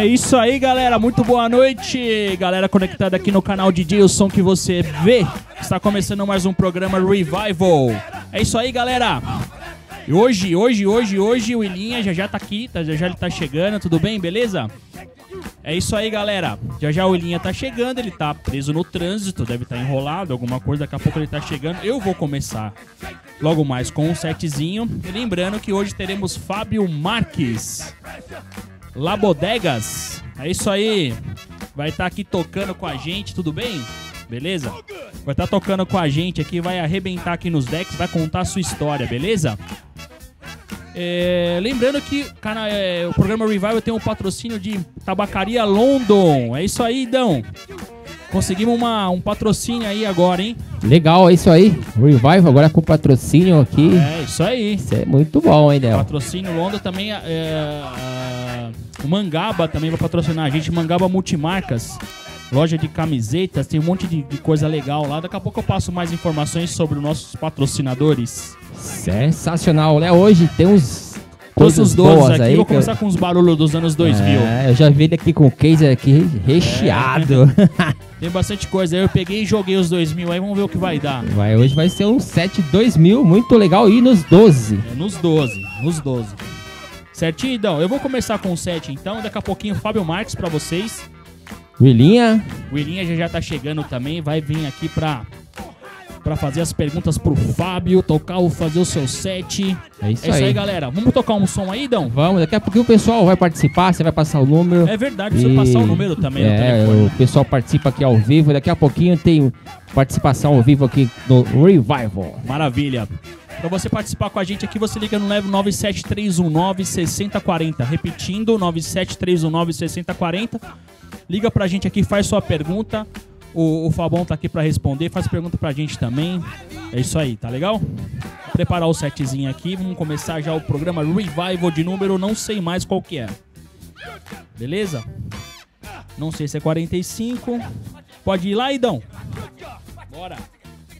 É isso aí, galera. Muito boa noite. Galera conectada aqui no canal DJ, o som que você vê. Está começando mais um programa Revival. É isso aí, galera. E hoje o Ilinha já tá aqui, já ele tá chegando, tudo bem? Beleza? É isso aí, galera. Já o Ilinha tá chegando, ele tá preso no trânsito, deve estar enrolado, alguma coisa, daqui a pouco ele tá chegando. Eu vou começar logo mais com um setzinho. E lembrando que hoje teremos Fábio Marques Labodegas. É isso aí. Vai estar aqui tocando com a gente, tudo bem? Beleza? Vai estar tocando com a gente aqui, vai arrebentar aqui nos decks, vai contar a sua história, beleza? Lembrando que o programa Revival tem um patrocínio de Tabacaria London. É isso aí, Dão. Conseguimos um patrocínio aí agora, hein? Legal, é isso aí. Revival agora com patrocínio aqui. É, isso aí. Isso é muito bom, hein, Del? Patrocínio London também. O Mangaba também vai patrocinar a gente. Mangaba Multimarcas. Loja de camisetas. Tem um monte de coisa legal lá. Daqui a pouco eu passo mais informações sobre os nossos patrocinadores. Sensacional, né? Hoje tem uns... Todos os doces aqui, aí, vou começar com os barulhos dos anos 2000. Eu já vi ele aqui com o case aqui recheado. Tem bastante coisa, eu peguei e joguei os 2000, aí vamos ver o que vai dar. Hoje vai ser um 7 2000, muito legal, e nos 12. Nos 12. Certinho, então? Eu vou começar com o 7, então, daqui a pouquinho o Fábio Marques pra vocês. Willinha já tá chegando também, vai vir aqui pra fazer as perguntas pro Fábio, fazer o seu set. É isso aí, galera. Vamos tocar um som aí, Dão? Vamos, daqui a pouquinho o pessoal vai participar, você vai passar o número. É verdade, precisa passar o número também. O pessoal participa aqui ao vivo, daqui a pouquinho tem participação ao vivo aqui no Revival. Maravilha. Pra você participar com a gente aqui, você liga no 97319-6040. Repetindo, 97319-6040. Liga pra gente aqui, faz sua pergunta. O Fabão tá aqui pra responder, faz pergunta pra gente também. É isso aí, tá legal? Vou preparar o setzinho aqui, vamos começar já o programa Revival de número, não sei mais qual que é. Beleza? Não sei se é 45. Pode ir lá, Idão. Bora.